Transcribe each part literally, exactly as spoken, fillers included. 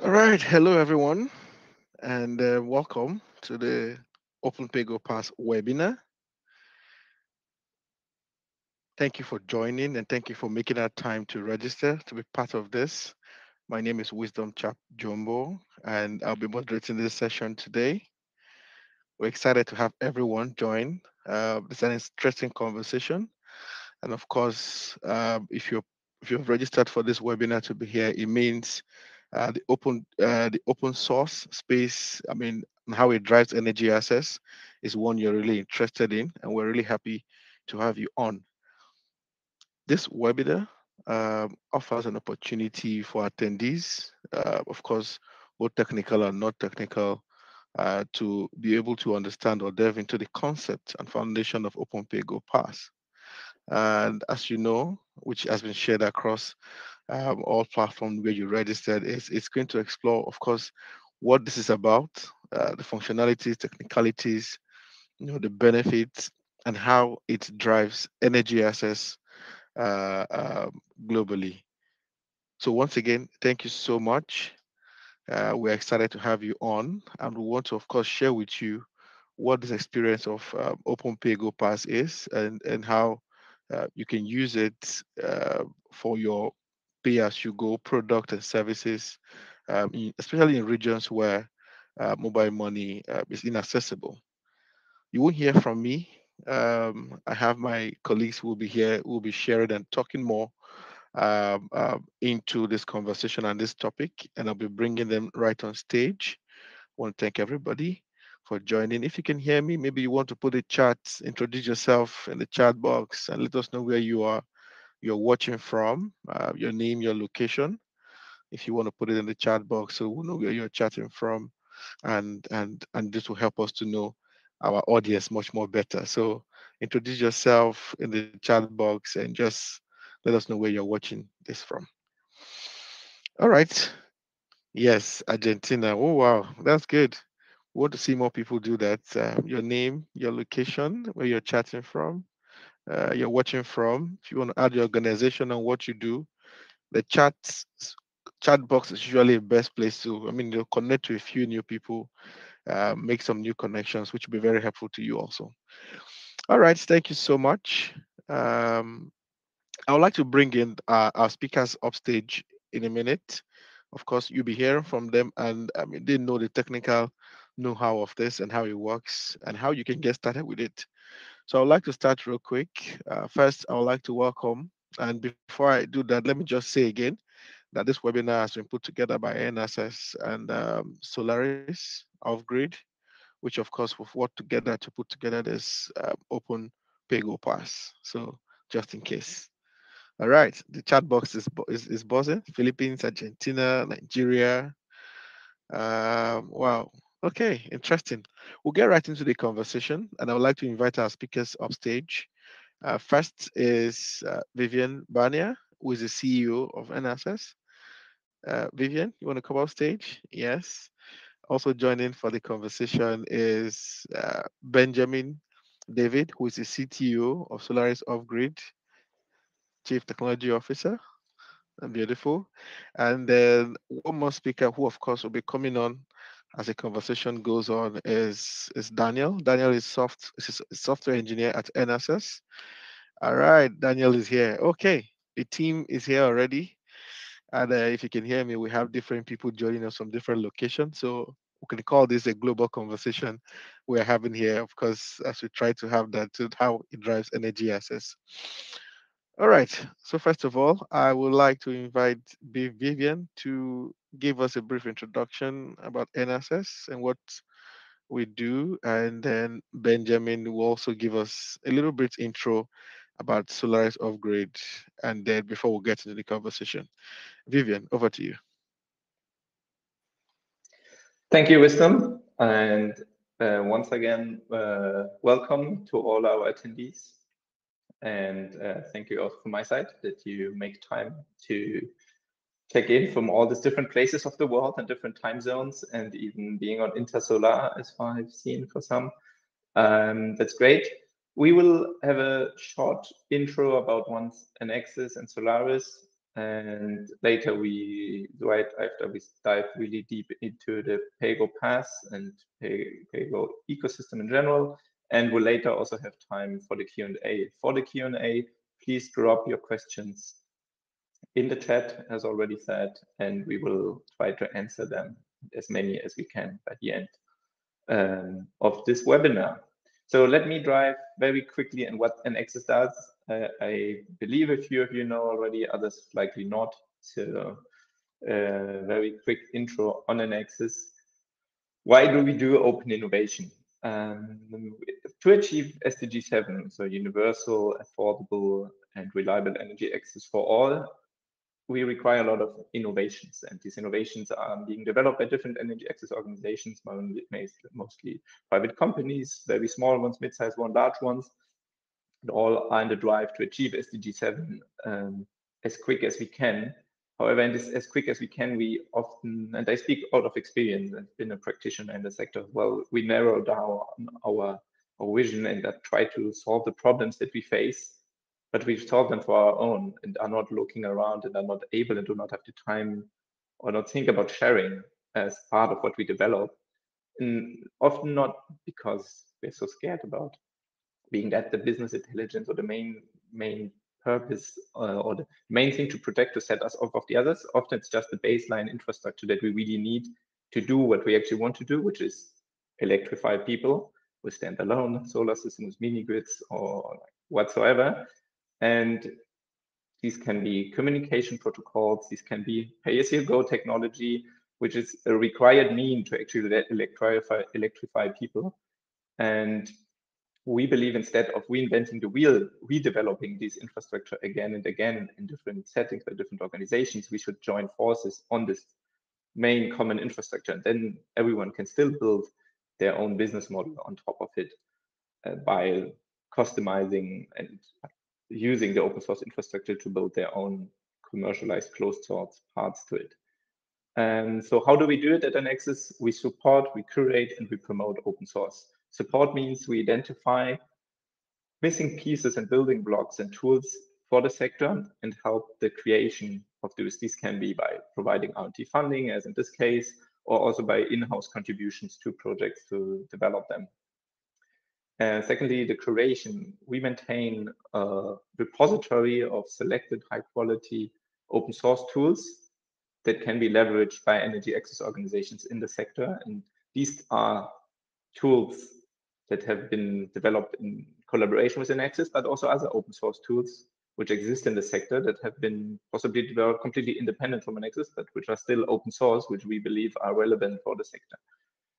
All right, hello everyone, and uh, welcome to the OpenPAYGO Pass webinar. Thank you for joining, and thank you for making that time to register to be part of this. My name is Wisdom Chap-Jumbo, and I'll be moderating this session today. We're excited to have everyone join. Uh, it's an interesting conversation, and of course, uh, if you're if you've registered for this webinar to be here, it means Uh, the open uh, the open source space, I mean, how it drives energy access is one you're really interested in, and we're really happy to have you on. This webinar uh, offers an opportunity for attendees, uh, of course, both technical and not technical, uh, to be able to understand or delve into the concept and foundation of OpenPAYGO Pass. And as you know, which has been shared across Um, all platforms where you registered, is it's going to explore, of course, what this is about, uh, the functionalities, technicalities, you know, the benefits, and how it drives energy access uh, uh, globally. So once again, thank you so much. Uh, we're excited to have you on, and we want to, of course, share with you what this experience of uh, OpenPAYGO Pass is, and and how uh, you can use it uh, for your as you go product and services, um, especially in regions where uh, mobile money uh, is inaccessible. You won't hear from me. Um, I have my colleagues who will be here, who will be sharing and talking more um, uh, into this conversation and this topic, and I'll be bringing them right on stage. I want to thank everybody for joining. If you can hear me, maybe you want to put a chat, introduce yourself in the chat box, and let us know where you are. You're watching from, uh, your name, your location. If you want to put it in the chat box, so we'll know where you're chatting from, and and and this will help us to know our audience much more better. So introduce yourself in the chat box and just let us know where you're watching this from. All right. Yes, Argentina. Oh wow, that's good. We want to see more people do that. Um, your name, your location, where you're chatting from. Uh, you're watching from. If you want to add your organization and what you do, the chat chat box is usually the best place to, I mean, you'll connect to a few new people, uh, make some new connections, which will be very helpful to you also. All right, thank you so much. Um, I would like to bring in uh, our speakers upstage in a minute. Of course, you'll be hearing from them, and I mean, they know the technical know-how of this and how it works and how you can get started with it. So I would like to start real quick. Uh, first, I would like to welcome, and before I do that, let me just say again that this webinar has been put together by N S S and um, Solaris off-grid, which of course we've worked together to put together this uh, OpenPAYGO Pass. So just in case. All right, the chat box is is, is buzzing. Philippines, Argentina, Nigeria. Um, wow. Okay, interesting. We'll get right into the conversation, and I would like to invite our speakers upstage. Uh, first is uh, Vivien Barnier, who is the C E O of N S S. Uh, Vivien, you want to come upstage? Yes. Also joining for the conversation is uh, Benjamin David, who is the C T O of Solaris off-grid, Chief Technology Officer. Beautiful. And then one more speaker who, of course, will be coming on as the conversation goes on is is Daniel. Daniel is soft is a software engineer at N S S. All right, Daniel is here. Okay, the team is here already, and uh, if you can hear me, we have different people joining us from different locations. So we can call this a global conversation we're having here, of course, as we try to have that to how it drives energy access. All right. So first of all, I would like to invite Vivien to give us a brief introduction about N S S and what we do, and then Benjamin will also give us a little bit intro about Solaris off-grid, and then before we get into the conversation. Vivien, over to you. Thank you, Wisdom, and uh, once again, uh, welcome to all our attendees, and uh, thank you also from my side that you make time to check in from all these different places of the world and different time zones, and even being on Intersolar, as far as I've seen for some. Um, that's great. We will have a short intro about OneNXS and Solaris, And later we, right after we dive really deep into the PAYGO Pass and PAYGO ecosystem in general, and we'll later also have time for the Q and A. For the Q and A, please drop your questions in the chat, as already said, and we will try to answer them, as many as we can, by the end um, of this webinar. So let me drive very quickly in what EnAccess does. Uh, I believe a few of you know already, others likely not. So uh, very quick intro on EnAccess. Why do we do open innovation? Um, to achieve S D G seven, so universal, affordable, and reliable energy access for all, we require a lot of innovations, and these innovations are being developed by different energy access organizations, mostly private companies, very small ones, mid-sized ones, large ones, and all are in the drive to achieve S D G seven um, as quick as we can. However, in this as quick as we can, we often, and I speak out of experience and been a practitioner in the sector, well, we narrow down our, our vision and that try to solve the problems that we face, but we've solved them for our own and are not looking around and are not able and do not have the time or not think about sharing as part of what we develop. And often not because we're so scared about being that the business intelligence or the main main purpose uh, or the main thing to protect to set us off of the others. Often it's just the baseline infrastructure that we really need to do what we actually want to do, which is electrify people with standalone solar systems, mini grids or whatsoever. And these can be communication protocols, these can be pay-as-you-go technology, which is a required mean to actually electrify, electrify people. And we believe instead of reinventing the wheel, redeveloping this infrastructure again and again in different settings by different organizations, we should join forces on this main common infrastructure. And then everyone can still build their own business model on top of it uh, by customizing and using the open source infrastructure to build their own commercialized closed source parts to it. And so how do we do it at EnAccess? We support, we curate, and we promote open source. Support means we identify missing pieces and building blocks and tools for the sector and help the creation of those. These can be by providing R and D funding, as in this case, or also by in-house contributions to projects to develop them. And secondly, the curation. We maintain a repository of selected high-quality open source tools that can be leveraged by energy access organizations in the sector. And these are tools that have been developed in collaboration with EnAccess, but also other open source tools which exist in the sector that have been possibly developed completely independent from EnAccess, but which are still open source, which we believe are relevant for the sector.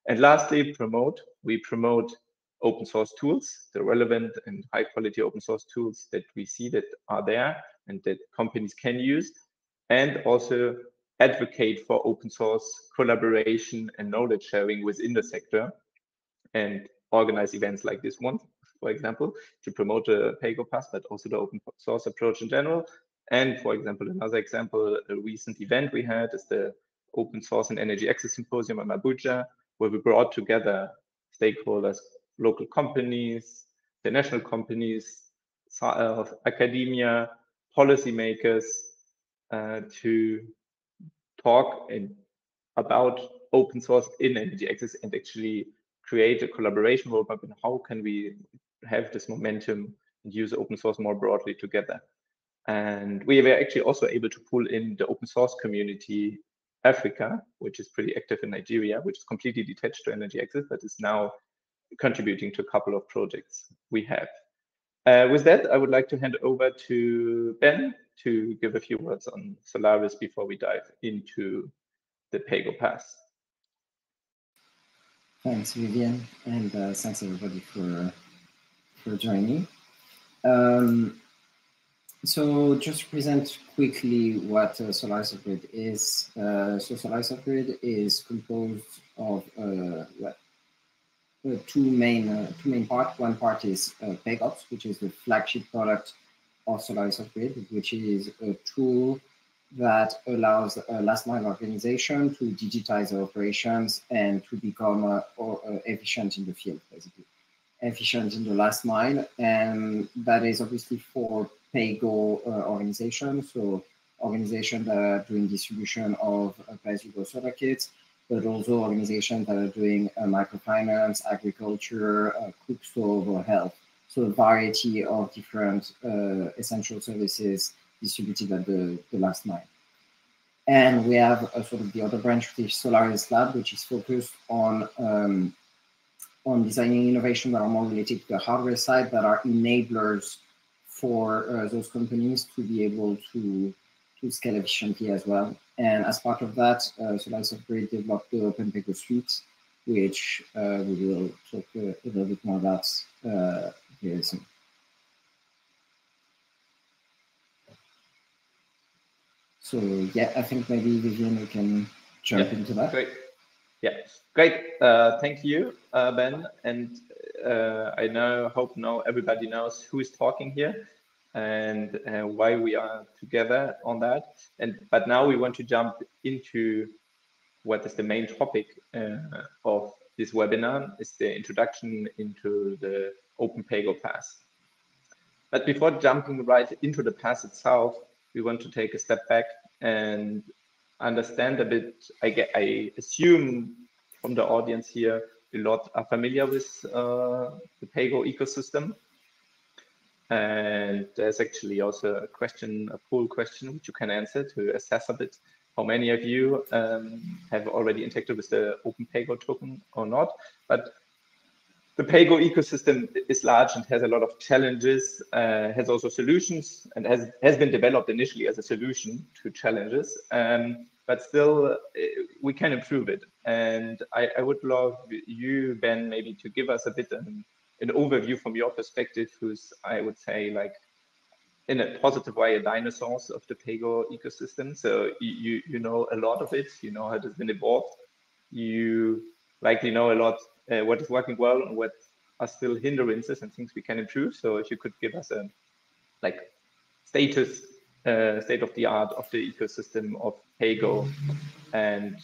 And lastly, promote. We promote open source tools, the relevant and high quality open source tools that we see that are there and that companies can use, and also advocate for open source collaboration and knowledge sharing within the sector, and organize events like this one, for example, to promote the PAYGO Pass, but also the open source approach in general. And for example, another example, a recent event we had is the Open Source and Energy Access Symposium in Abuja, where we brought together stakeholders, local companies, international companies, uh, academia, policymakers, uh, to talk and about open source in energy access and actually create a collaboration roadmap and how can we have this momentum and use open source more broadly together. And we were actually also able to pull in the open source community Africa, which is pretty active in Nigeria, which is completely detached to energy access, but is now contributing to a couple of projects we have. Uh, with that, I would like to hand over to Ben to give a few words on Solaris before we dive into the PAYGO Pass. Thanks, Vivien, and uh, thanks everybody for for joining. Um, so, just to present quickly what uh, Solaris off-grid is. Uh, so, Solaris off-grid is composed of uh, what. Uh, two main uh, two main parts. One part is uh, PayOps, which is the flagship product of Solaris off-grid, which is a tool that allows a last mile organization to digitize their operations and to become uh, or, uh, efficient in the field, basically efficient in the last mile, and that is obviously for PAYGO uh, organization. So organizations that are doing distribution of uh, PAYGO solar kits, but also organizations that are doing uh, microfinance, agriculture, uh, cook stove, or health. So a variety of different uh, essential services distributed at the, the last mile. And we have a sort of the other branch, the Solaris Lab, which is focused on um, on designing innovation that are more related to the hardware side, that are enablers for uh, those companies to be able to, to scale efficiently as well. And as part of that, uh, Solaris off-grid developed the OpenPAYGO Suite, which uh, we will talk uh, a little bit more about uh, here soon. So yeah, I think maybe Vivien, we can jump yeah, into that. Great. Yeah, great. Uh, thank you, uh, Ben. And uh, I now hope now everybody knows who is talking here and uh, why we are together on that. And but now we want to jump into what is the main topic uh, of this webinar, is the introduction into the OpenPAYGO Pass. But before jumping right into the pass itself, we want to take a step back and understand a bit. I get, I assume from the audience here, a lot are familiar with uh, the PAYGO ecosystem. And there's actually also a question, a poll question, which you can answer to assess a bit how many of you um, have already interacted with the OpenPAYGO token or not. But the PAYGO ecosystem is large and has a lot of challenges, uh, has also solutions, and has, has been developed initially as a solution to challenges, um, but still we can improve it. And I, I would love you, Ben, maybe to give us a bit an, an overview from your perspective, who's, I would say, like in a positive way, a dinosaur of the PAYGO ecosystem. So you, you know a lot of it, you know how it has been evolved, you likely know a lot Uh, what is working well and what are still hindrances and things we can improve. So if you could give us a like status, uh, state of the art of the ecosystem of PAYGO, and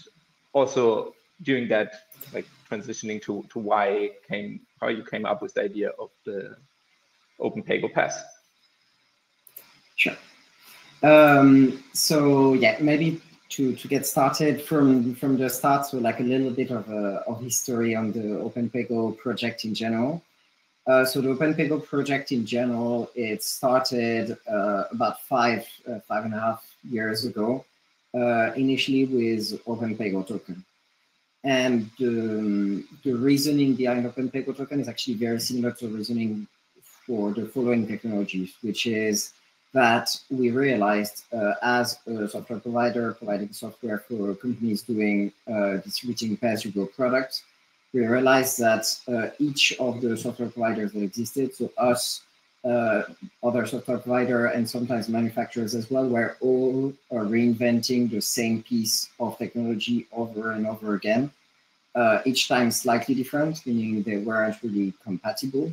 also doing that, like transitioning to to why came how you came up with the idea of the OpenPAYGO Pass. Sure. Um, so yeah, maybe. To, to get started from, from the start, so like a little bit of, uh, of history on the OpenPAYGO project in general. Uh, so the OpenPAYGO project in general, it started uh, about five, uh, five and a half years ago, uh, initially with OpenPAYGO token. And um, the reasoning behind OpenPAYGO token is actually very similar to reasoning for the following technologies, which is that we realized uh, as a software provider providing software for companies doing uh, distributing PAYGO products, we realized that uh, each of the software providers that existed, so us, uh, other software provider, and sometimes manufacturers as well, were all uh, reinventing the same piece of technology over and over again, uh, each time slightly different, meaning they weren't really compatible.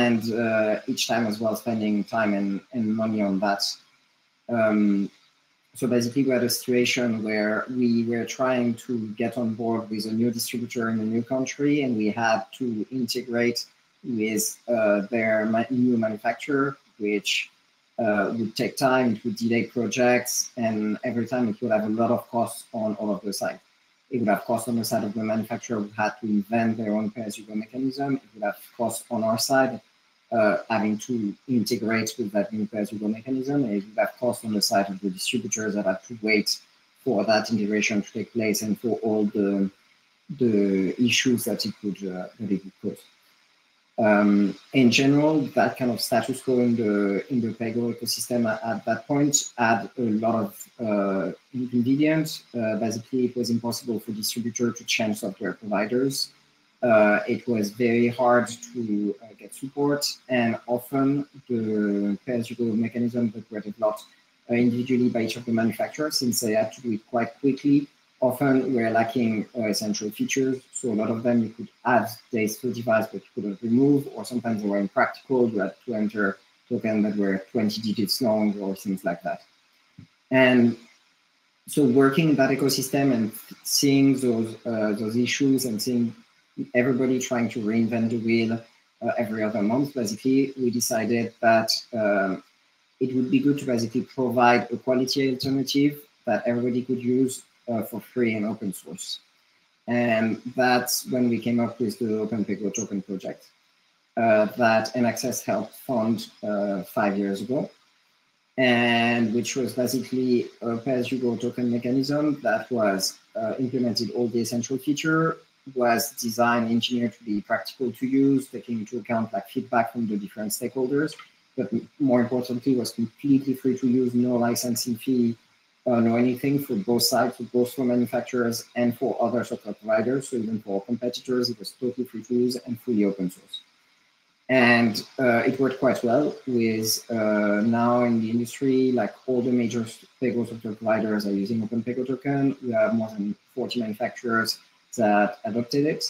And uh, each time as well, spending time and, and money on that. Um, so basically we had a situation where we were trying to get on board with a new distributor in a new country, and we had to integrate with uh, their ma new manufacturer, which uh, would take time, it would delay projects, and every time it would have a lot of costs on all of the sides. It would have cost on the side of the manufacturer who had to invent their own PAYGO mechanism. It would have cost on our side, uh, having to integrate with that new PAYGO mechanism. And it would have cost on the side of the distributors that had to wait for that integration to take place and for all the the issues that it could uh, that it could cause. Um, in general, that kind of status quo in the in the PAYGO ecosystem at, at that point had a lot of uh, inconvenience. Uh, basically, it was impossible for distributor to change software providers. Uh, it was very hard to uh, get support, and often the PAYGO mechanisms that were developed uh, individually by each of the manufacturers, since they had to do it quite quickly, often we're lacking uh, essential features. So a lot of them you could add days to the device, but you couldn't remove, or sometimes they were impractical. You had to enter tokens that were twenty digits long or things like that. And so working in that ecosystem and seeing those, uh, those issues and seeing everybody trying to reinvent the wheel uh, every other month, basically, we decided that um, it would be good to basically provide a quality alternative that everybody could use uh, for free and open source. And that's when we came up with the OpenPAYGO token project uh, that EnAccess helped fund uh, five years ago, and which was basically a pay-as-you-go token mechanism that was uh, implemented all the essential feature, was designed, engineered to be practical to use, taking into account like feedback from the different stakeholders, but more importantly was completely free to use, no licensing fee, uh, no anything for both sides, for both for manufacturers and for other software providers. So even for competitors, it was totally free to use and fully open source. And uh, it worked quite well with uh, now in the industry, like all the major PAYGO software providers are using OpenPAYGO token. We have more than forty manufacturers that adopted it.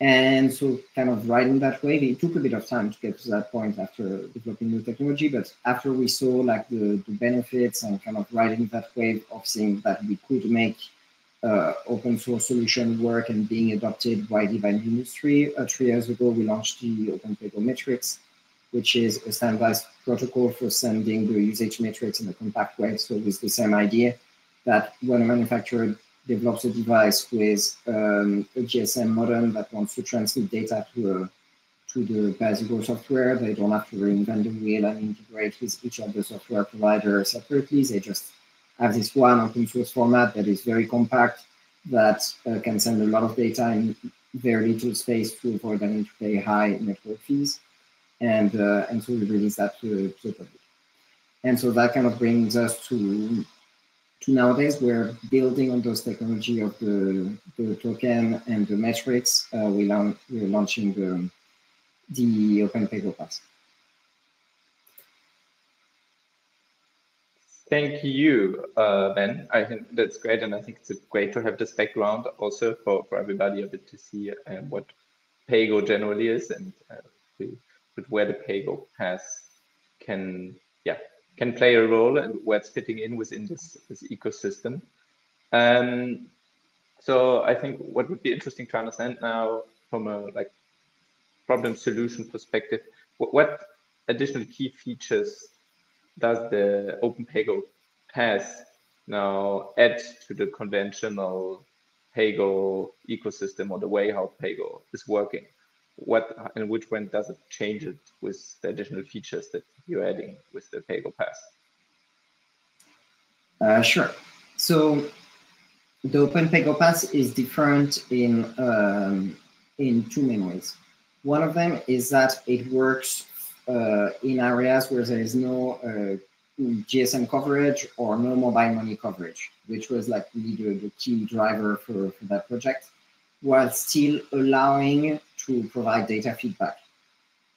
And so kind of riding that wave, it took a bit of time to get to that point after developing new technology. But after we saw like the, the benefits and kind of riding that wave of seeing that we could make Uh, open source solution work and being adopted widely by the industry, Uh, three years ago, we launched the OpenPAYGO Metrics, which is a standardized protocol for sending the usage metrics in a compact way. So with the same idea that when a manufacturer develops a device with um, a G S M modem that wants to transmit data to, a, to the pay-as-you-go software, they don't have to reinvent the wheel and integrate with each of the software providers separately. They just have this one open source format that is very compact, that uh, can send a lot of data in very little space to avoid having to pay high network fees. And, uh, and so we release that to, to the public. And so that kind of brings us to, to nowadays, we're building on those technology of the, the token and the metrics. Uh, we launch, we're launching the, the OpenPAYGO Pass. Thank you, uh, Ben. I think that's great, and I think it's great to have this background also for, for everybody a bit to see uh, what PAYGO generally is and uh, the, but where the PAYGO Pass can yeah can play a role and where it's fitting in within this, this ecosystem. Um, so I think what would be interesting to understand now from a like problem solution perspective, what, what additional key features does the OpenPAYGO Pass now add to the conventional PAYGO ecosystem or the way how PAYGO is working? What and which one does it change it with the additional features that you're adding with the PAYGO Pass? Uh, sure. So the OpenPAYGO Pass is different in um, in two main ways. One of them is that it works Uh, in areas where there is no uh, G S M coverage or no mobile money coverage, which was like really the, the key driver for, for that project, while still allowing to provide data feedback.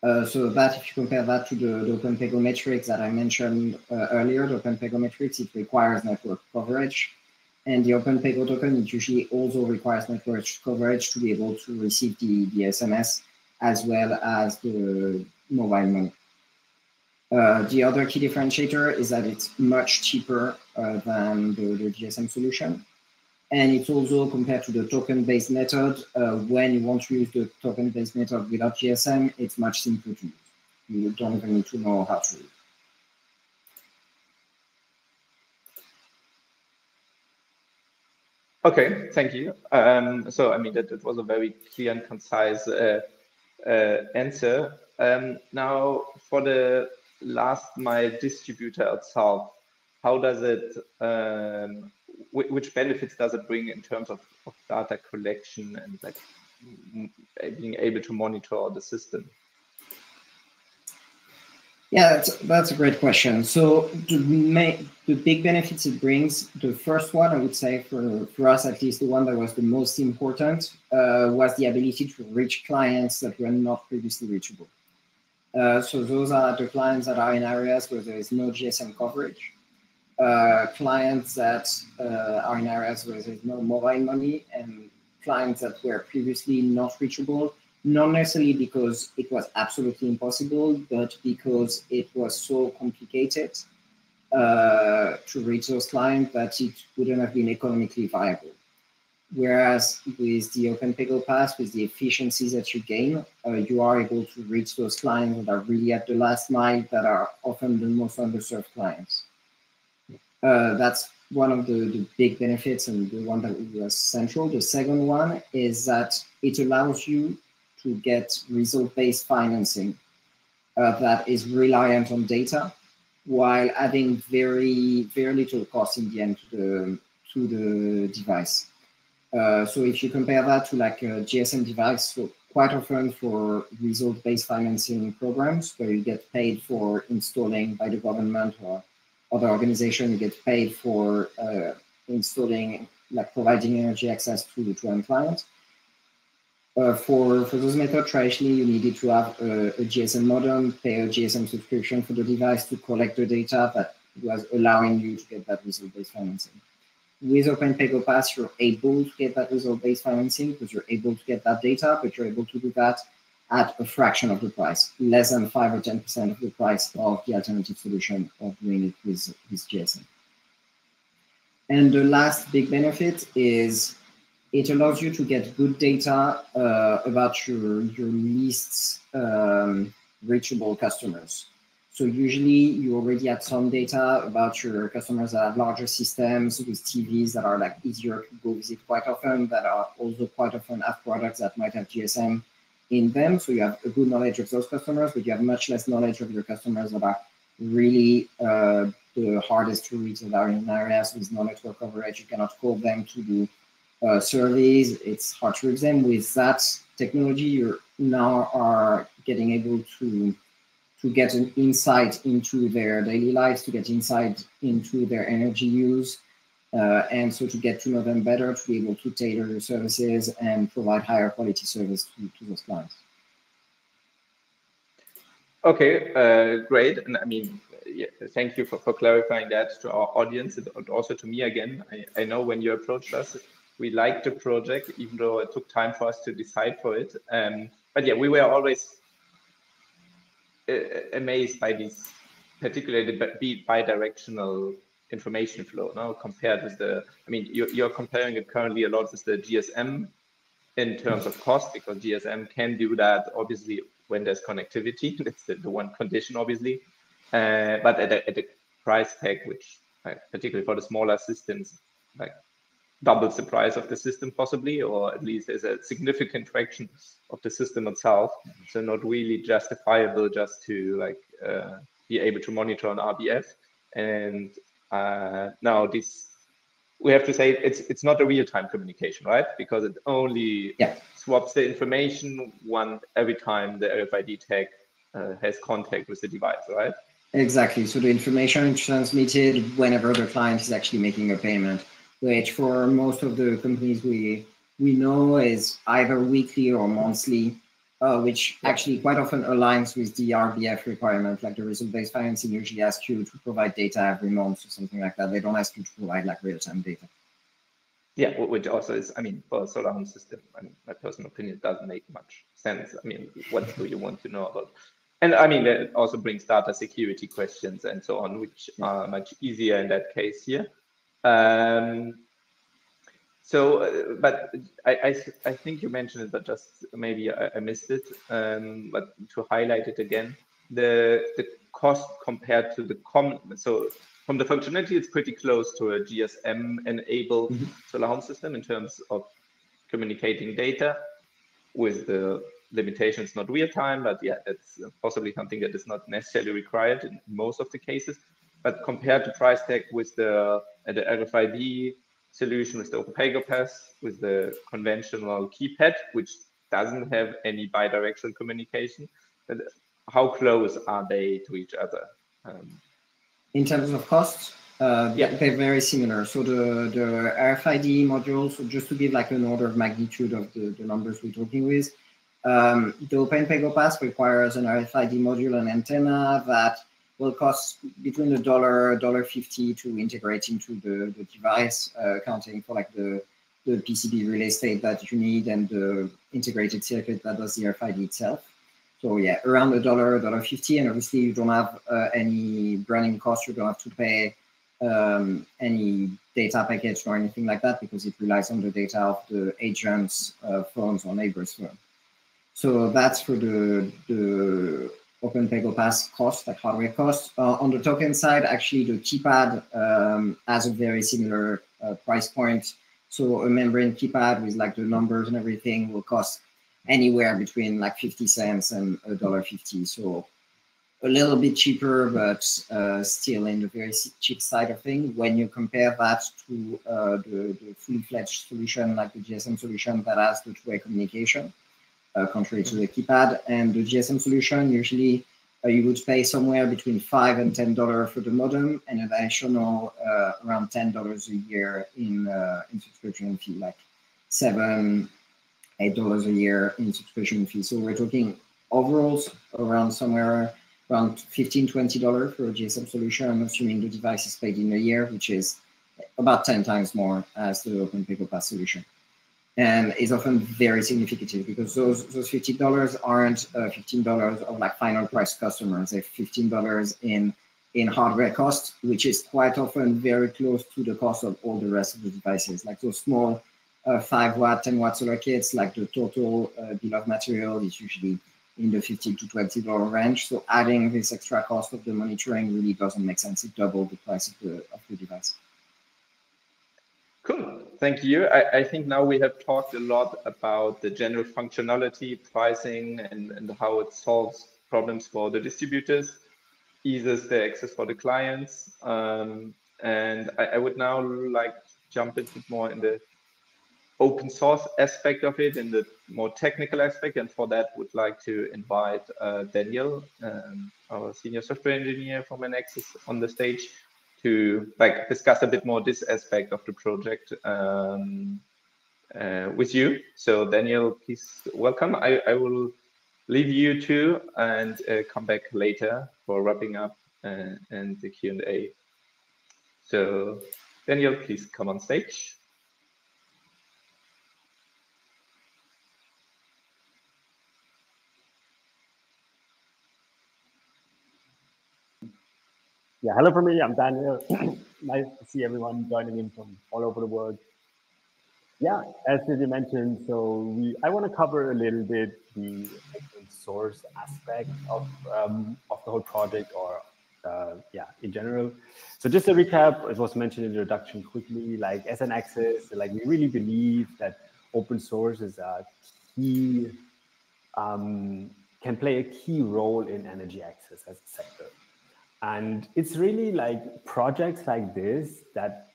Uh, so that if you compare that to the, the OpenPAYGO metrics that I mentioned uh, earlier, the OpenPAYGO metrics, it requires network coverage. And the OpenPAYGO token, it usually also requires network coverage to be able to receive the, the S M S as well as the mobile money. Uh, the other key differentiator is that it's much cheaper uh, than the, the G S M solution. And it's also compared to the token-based method. Uh, when you want to use the token-based method without G S M, it's much simpler to use. You don't even need to know how to use it. Okay, thank you. Um, so, I mean, that, that was a very clear and concise uh, uh, answer. Um, now, for the last mile distributor itself, how does it, um, which benefits does it bring in terms of, of data collection and like being able to monitor the system? Yeah, that's, that's a great question. So the, main, the big benefits it brings, the first one, I would say for, for us, at least the one that was the most important, uh, was the ability to reach clients that were not previously reachable. Uh, so those are the clients that are in areas where there is no G S M coverage, uh, clients that uh, are in areas where there is no mobile money, and clients that were previously not reachable, not necessarily because it was absolutely impossible, but because it was so complicated uh, to reach those clients that it wouldn't have been economically viable. Whereas with the OpenPAYGO Pass, with the efficiencies that you gain, uh, you are able to reach those clients that are really at the last mile, that are often the most underserved clients. Uh, that's one of the, the big benefits and the one that was central. The second one is that it allows you to get result-based financing uh, that is reliant on data, while adding very, very little cost in the end to the, to the device. Uh, so if you compare that to like a G S M device, so quite often for result-based financing programs where you get paid for installing by the government or other organization, you get paid for uh, installing, like providing energy access to, to end clients. Uh, for, for those methods, traditionally, you needed to have a, a G S M modem, pay a G S M subscription for the device to collect the data that was allowing you to get that result-based financing. With OpenPAYGO Pass, you're able to get that result-based financing because you're able to get that data, but you're able to do that at a fraction of the price, less than five or ten percent of the price of the alternative solution of doing it with, with G S M. And the last big benefit is it allows you to get good data uh, about your, your least um, reachable customers. So usually you already have some data about your customers that have larger systems with T Vs that are like easier to go visit quite often, that are also quite often have products that might have G S M in them. So you have a good knowledge of those customers, but you have much less knowledge of your customers that are really uh, the hardest to reach, that are in areas with no network coverage. You cannot call them to do Uh, surveys, it's hard to reach them. With that technology, you now are getting able to to get an insight into their daily lives, to get insight into their energy use, uh, and so to get to know them better, to be able to tailor your services and provide higher quality service to, to those clients. Okay, uh, great. And I mean, yeah, thank you for, for clarifying that to our audience and also to me again. I, I know when you approached us, we liked the project, even though it took time for us to decide for it. Um, but yeah, we were always uh, amazed by these, particularly the bi-directional information flow. Now compared with the, I mean, you're, you're comparing it currently a lot with the G S M in terms of cost, because G S M can do that obviously when there's connectivity. That's the, the one condition, obviously. Uh, but at a, at a price tag, which uh, particularly for the smaller systems, like doubles the price of the system possibly, or at least as a significant fraction of the system itself. So not really justifiable just to like uh, be able to monitor on R B F. And uh, now this, we have to say it's it's not a real-time communication, right? Because it only yeah. swaps the information one every time the R F I D tag uh, has contact with the device, right? Exactly, so the information is transmitted whenever the client is actually making a payment, which for most of the companies we we know is either weekly or monthly, uh, which actually quite often aligns with the R B F requirement. Like the result-based financing usually asks you to provide data every month or something like that. They don't ask you to provide like real-time data. Yeah, which also is, I mean, for a solar home system, I mean, my personal opinion doesn't make much sense. I mean, what do you want to know about? And I mean, that also brings data security questions and so on, which are much easier in that case here. Um, so, but I, I, I think you mentioned it, but just maybe I, I missed it, um, but to highlight it again, the, the cost compared to the common, so from the functionality, it's pretty close to a G S M-enabled mm-hmm. solar home system in terms of communicating data with the limitations, not real time, but yeah, it's possibly something that is not necessarily required in most of the cases. But compared to price tag with the uh, the R F I D solution, with the OpenPAYGO Pass, with the conventional keypad, which doesn't have any bidirectional communication, but how close are they to each other? Um, In terms of cost, uh, yeah. they're very similar. So the, the R F I D module, so just to give like an order of magnitude of the, the numbers we're talking with, um, the OpenPAYGO Pass requires an R F I D module and antenna that will cost between a dollar, dollar fifty to integrate into the, the device, uh, accounting for like the, the P C B relay state that you need and the integrated circuit that does the R F I D itself. So yeah, around a dollar, dollar fifty, and obviously you don't have uh, any running costs. You don't have to pay um, any data package or anything like that, because it relies on the data of the agents' uh, phones or neighbors' phone. So that's for the, the OpenPAYGO Pass cost, like hardware cost. Uh, on the token side, actually the keypad um, has a very similar uh, price point. So a membrane keypad with like the numbers and everything will cost anywhere between like fifty cents and a dollar fifty. So a little bit cheaper, but uh, still in the very cheap side of things. When you compare that to uh, the, the fully-fledged solution, like the G S M solution that has the two-way communication, uh, contrary to the keypad, and the G S M solution, usually uh, you would pay somewhere between five and ten dollars for the modem, and an additional uh, around ten dollars a year in uh, in subscription fee, like seven. eight dollars a year in subscription fee. So we're talking overall around somewhere around fifteen, twenty dollars for a G S M solution. I'm assuming the device is paid in a year, which is about ten times more as the OpenPAYGO Pass solution, and is often very significant because those those fifteen dollars aren't uh, fifteen dollars of like final price customers. They're fifteen dollars in in hardware cost, which is quite often very close to the cost of all the rest of the devices, like those small. Uh, five watt, ten watt solar kits, like the total uh, bill of material is usually in the fifteen to twenty dollars range. So adding this extra cost of the monitoring really doesn't make sense. It doubles the price of the, of the device. Cool. Thank you. I, I think now we have talked a lot about the general functionality, pricing, and, and how it solves problems for the distributors, eases the access for the clients. Um, and I, I would now like to jump a bit more in the open source aspect of it, and the more technical aspect. And for that, would like to invite uh, Daniel, um, our senior software engineer from EnAccess, on the stage to like discuss a bit more this aspect of the project um, uh, with you. So Daniel, please welcome. I, I will leave you two and uh, come back later for wrapping up uh, and the Q and A. So Daniel, please come on stage. Yeah, hello from me, I'm Daniel. Nice to see everyone joining in from all over the world. Yeah, as you mentioned, so we, I want to cover a little bit the open source aspect of, um, of the whole project, or uh, yeah, in general. So just to recap, as was mentioned in the introduction quickly, like as EnAccess, like we really believe that open source is a key, um, can play a key role in energy access as a sector. And it's really like projects like this that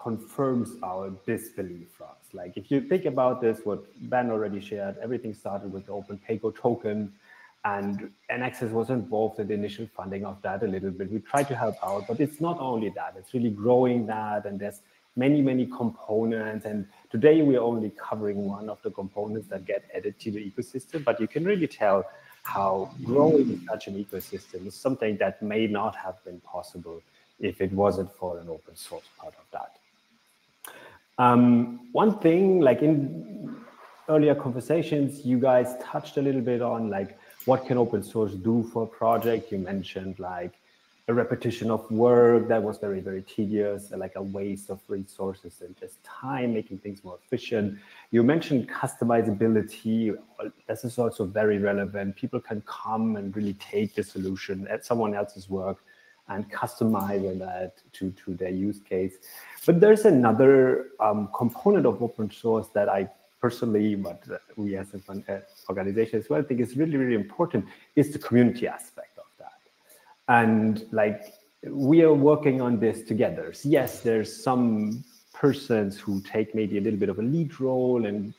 confirms our disbelief for us. Like if you think about this, what Ben already shared, everything started with the OpenPAYGO token, and EnAccess was involved in the initial funding of that a little bit. We tried to help out, but it's not only that, it's really growing that, and there's many, many components. And today we're only covering one of the components that get added to the ecosystem, but you can really tell how growing such an ecosystem is something that may not have been possible if it wasn't for an open source part of that. Um, one thing, like in earlier conversations, you guys touched a little bit on like, what can open source do for a project? You mentioned like a repetition of work that was very, very tedious, like a waste of resources and just time, making things more efficient. You mentioned customizability. This is also very relevant. People can come and really take the solution at someone else's work and customize that to, to their use case. But there's another um, component of open source that I personally, but we as an organization as well, think is really, really important, is the community aspect. And like, we are working on this together. Yes, there's some persons who take maybe a little bit of a lead role and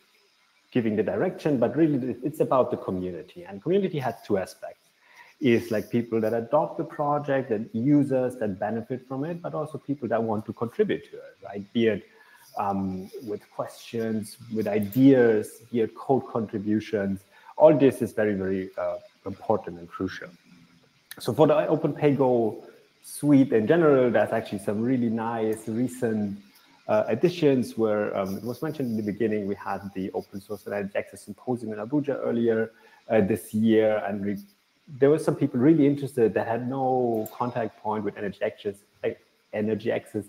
giving the direction, but really it's about the community. And community has two aspects. It's like people that adopt the project, that users that benefit from it, but also people that want to contribute to it, right? Be it um, with questions, with ideas, be it code contributions. All this is very, very uh, important and crucial. So for the OpenPAYGO suite in general, there's actually some really nice recent uh, additions where um, it was mentioned in the beginning. We had the Open Source and Energy Access Symposium in Abuja earlier uh, this year, and we, there were some people really interested that had no contact point with energy access, like energy access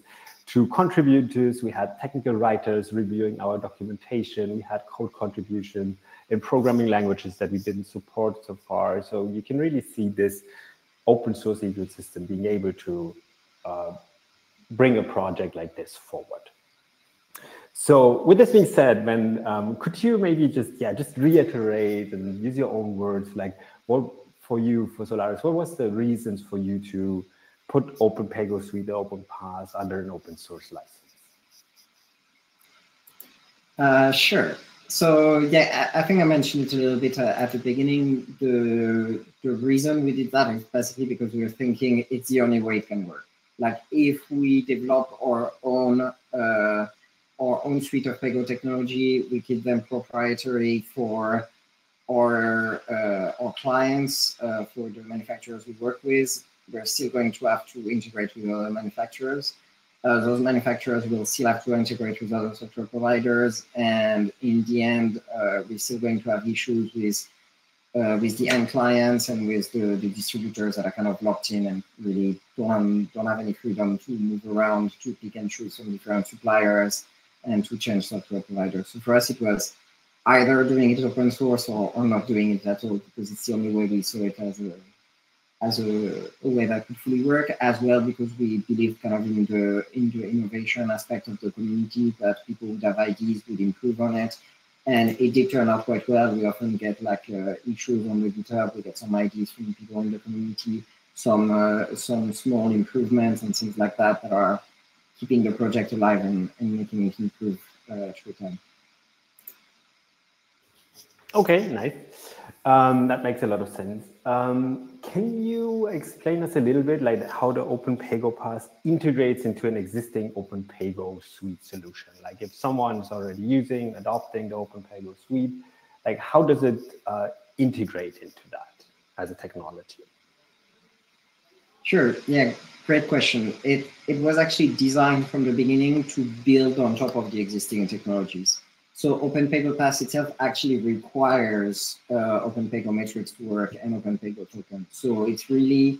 to contributors. We had technical writers reviewing our documentation. We had code contribution in programming languages that we didn't support so far. So you can really see this open source ecosystem being able to uh, bring a project like this forward. So with this being said, Ben, um, could you maybe just, yeah, just reiterate and use your own words, like what for you, for Solaris, what was the reasons for you to put OpenPAYGO Suite, OpenPASS under an open source license? Uh, sure. So yeah, I think I mentioned it a little bit at the beginning. The, the reason we did that is basically because we were thinking it's the only way it can work. Like if we develop our own uh, our own suite of PAYGO technology, we keep them proprietary for our uh, our clients, uh, for the manufacturers we work with. We're still going to have to integrate with other manufacturers. Uh, those manufacturers will still have to integrate with other software providers, and in the end, uh, we're still going to have issues with uh, with the end clients and with the, the distributors that are kind of locked in and really don't don't have any freedom to move around, to pick and choose from different suppliers, and to change software providers. So for us, it was either doing it open source or, or not doing it at all, because it's the only way we saw it as a as a, a way that could fully work, as well because we believe kind of in the, in the innovation aspect of the community, that people would have ideas, would improve on it. And it did turn out quite well. We often get like uh, issues on the GitHub, we get some ideas from people in the community, some, uh, some small improvements and things like that that are keeping the project alive and, and making it improve uh, through time. Okay, nice. Um, that makes a lot of sense. Um, can you explain us a little bit like how the OpenPAYGO Pass integrates into an existing OpenPAYGO Suite solution? Like if someone's already using, adopting the OpenPAYGO Suite, like how does it uh, integrate into that as a technology? Sure, yeah, great question. It, it was actually designed from the beginning to build on top of the existing technologies. So OpenPAYGO Pass itself actually requires uh, OpenPAYGO Metrics to work and OpenPAYGO token. So it's really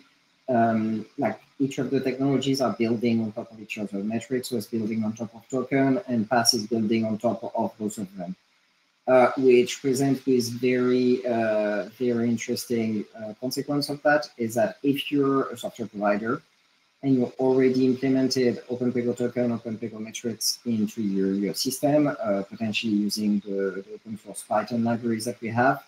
um, like each of the technologies are building on top of each other. Metrics was building on top of token, and Pass is building on top of both of them, uh, which presents this very, uh, very interesting uh, consequence of that is that if you're a software provider and you already implemented OpenPAYGO token, OpenPAYGO metrics into your, your system, uh, potentially using the, the open source Python libraries that we have,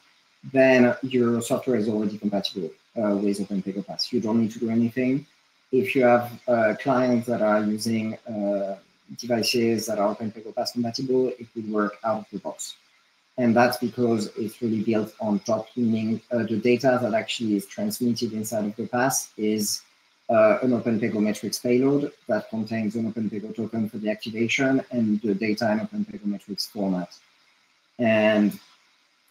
then your software is already compatible uh, with OpenPAYGO Pass. You don't need to do anything. If you have uh, clients that are using uh, devices that are OpenPAYGO Pass compatible, it will work out of the box. And that's because it's really built on top, meaning uh, the data that actually is transmitted inside of the Pass is Uh, an OpenPAYGO Metrics payload that contains an OpenPAYGO token for the activation and the data in OpenPAYGO Metrics format. And,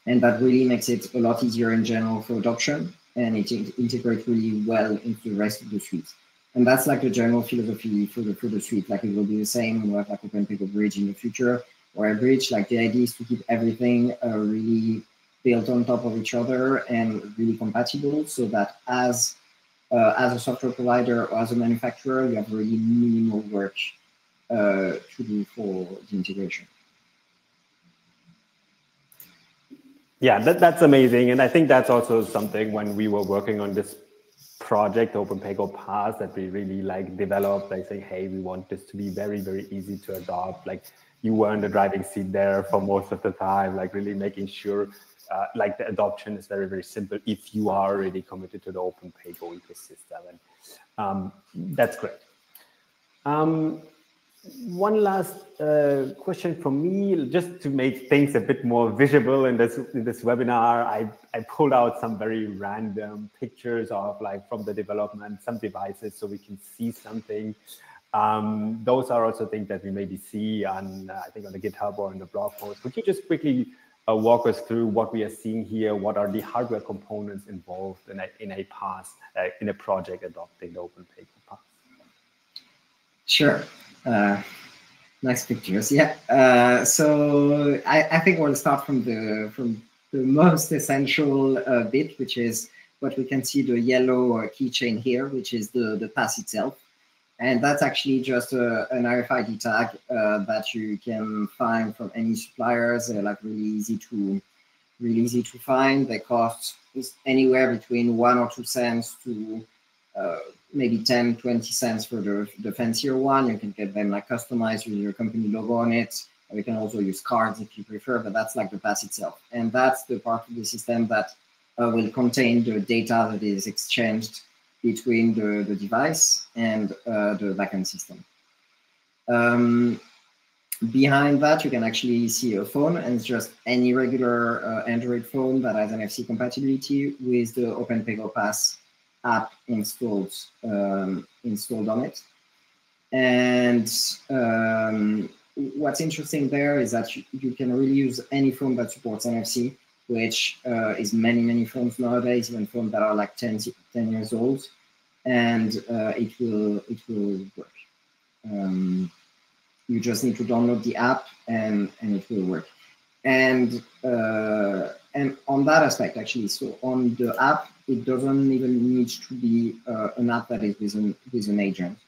and that really makes it a lot easier in general for adoption, and it integrates really well into the rest of the suite. And that's like the general philosophy for the, for the suite. Like it will be the same when we have like OpenPAYGO Bridge in the future, or a bridge. Like the idea is to keep everything uh, really built on top of each other and really compatible, so that as Uh, as a software provider or as a manufacturer, you have really minimal work uh, to do for the integration. Yeah, that, that's amazing. And I think that's also something when we were working on this project, OpenPAYGO Pass, that we really like developed, like saying, hey, we want this to be very, very easy to adopt. Like you were in the driving seat there for most of the time, like really making sure Uh, like the adoption is very, very simple if you are already committed to the OpenPAYGO ecosystem. And um, that's great. Um, one last uh, question from me, just to make things a bit more visible in this, in this webinar. I, I pulled out some very random pictures of like from the development, some devices so we can see something. Um, those are also things that we maybe see on, uh, I think on the GitHub or in the blog post. Could you just quickly Uh, walk us through what we are seeing here? What are the hardware components involved in a, in a pass, uh, in a project adopting the OpenPAYGO Pass? Sure. Uh, nice pictures. Yeah. Uh, so I, I think we'll start from the from the most essential uh, bit, which is what we can see, the yellow keychain here, which is the the pass itself. And that's actually just a, an R F I D tag uh, that you can find from any suppliers. They're like really easy to really easy to find. They cost anywhere between one or two cents to uh, maybe ten, twenty cents for the, the fancier one. You can get them like customized with your company logo on it. Or you can also use cards if you prefer, but that's like the pass itself. And that's the part of the system that uh, will contain the data that is exchanged between the, the device and uh, the backend system. Um, behind that, you can actually see a phone, and it's just any regular uh, Android phone that has N F C compatibility with the OpenPAYGO Pass app installed um, installed on it. And um, what's interesting there is that you, you can really use any phone that supports N F C, which uh, is many, many phones nowadays, even phones that are like ten, ten years old, and uh, it will it will work. Um, you just need to download the app, and, and it will work. And, uh, and on that aspect, actually, so on the app, it doesn't even need to be uh, an app that is with an, with an agent.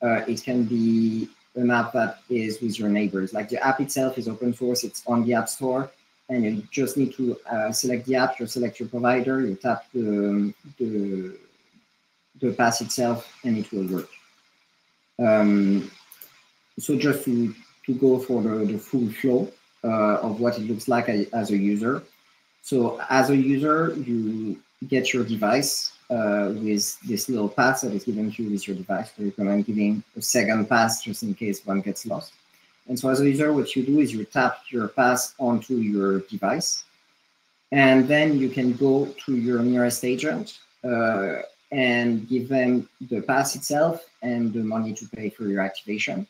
Uh, it can be an app that is with your neighbors. Like the app itself is open source, it's on the App Store, and you just need to uh, select the app, you select your provider, you tap the, the, the pass itself, and it will work. Um, so just to, to go for the, the full flow uh, of what it looks like as a user. So as a user, you get your device uh, with this little pass that is given to you with your device. So you recommend giving a second pass just in case one gets lost. And so as a user, what you do is you tap your pass onto your device, and then you can go to your nearest agent uh, and give them the pass itself and the money to pay for your activation.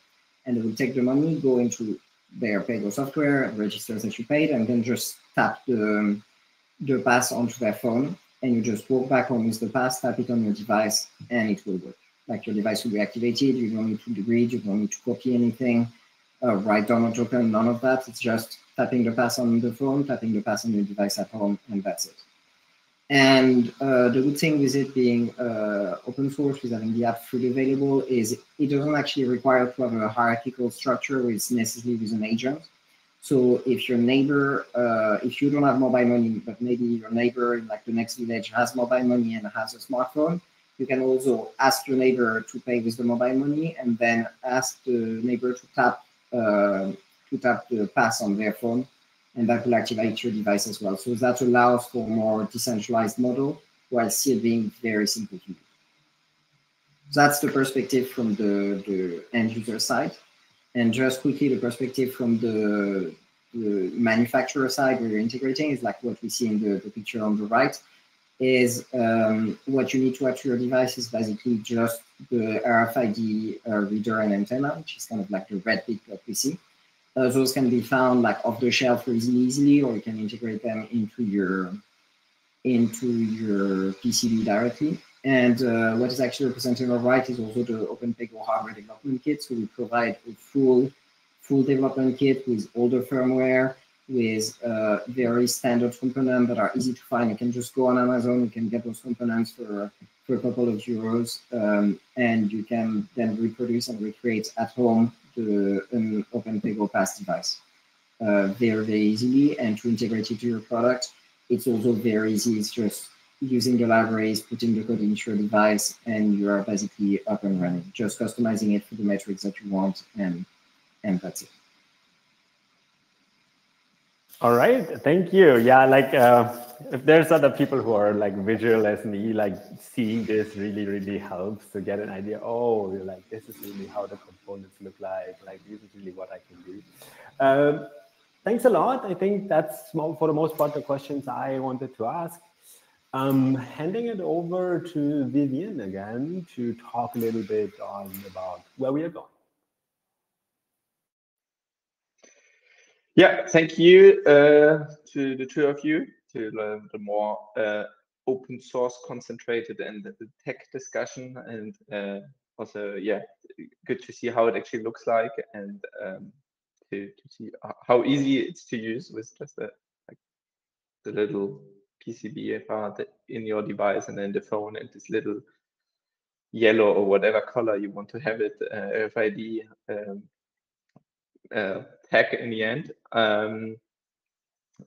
And they will take the money, go into their PAYGO software, register that you paid, and then just tap the, the pass onto their phone. And you just walk back home with the pass, tap it on your device, and it will work. Like your device will be activated, you don't need to degrade, you don't need to copy anything. Uh, write down a token, none of that. It's just tapping the pass on the phone, tapping the pass on your device at home, and that's it. And uh, the good thing with it being uh, open source, with having the app freely available, is it doesn't actually require to have a hierarchical structure where it's necessarily with an agent. So if your neighbor, uh, if you don't have mobile money, but maybe your neighbor in like the next village has mobile money and has a smartphone, you can also ask your neighbor to pay with the mobile money, and then ask the neighbor to tap Uh, to tap the pass on their phone, and that will activate your device as well. So that allows for a more decentralized model while still being very simple to use. That's the perspective from the, the end user side. And just quickly, the perspective from the, the manufacturer side where you're integrating is like what we see in the, the picture on the right, is um, what you need to add to your device is basically just the R F I D uh, reader and antenna, which is kind of like the red bit that we see. Uh, those can be found like off the shelf easily, easily, or you can integrate them into your into your P C B directly. And uh, what is actually represented on the right is also the OpenPAYGO hardware development kit. So we provide a full full development kit with all the firmware, with uh, very standard components that are easy to find. You can just go on Amazon, you can get those components for. For a couple of euros, um, and you can then reproduce and recreate at home the an OpenPAYGO Pass device uh, very, very easily, and to integrate it to your product. It's also very easy. It's just using the libraries, putting the code into your device, and you are basically up and running, just customizing it for the metrics that you want, and, and that's it. All right, thank you. Yeah, like uh, if there's other people who are like visual as me, like seeing this really, really helps to get an idea. Oh, you're like, this is really how the components look like. Like this is really what I can do. Um, thanks a lot. I think that's for the most part the questions I wanted to ask. Um, handing it over to Vivien again to talk a little bit on about where we are going. Yeah, thank you uh, to the two of you to uh, the more uh, open source concentrated and the tech discussion, and uh, also, yeah, good to see how it actually looks like, and um, to, to see how easy it's to use with just a, like, the little P C B F R in your device and then the phone and this little yellow or whatever color you want to have it, uh, R F I D um, uh, tag in the end. Um,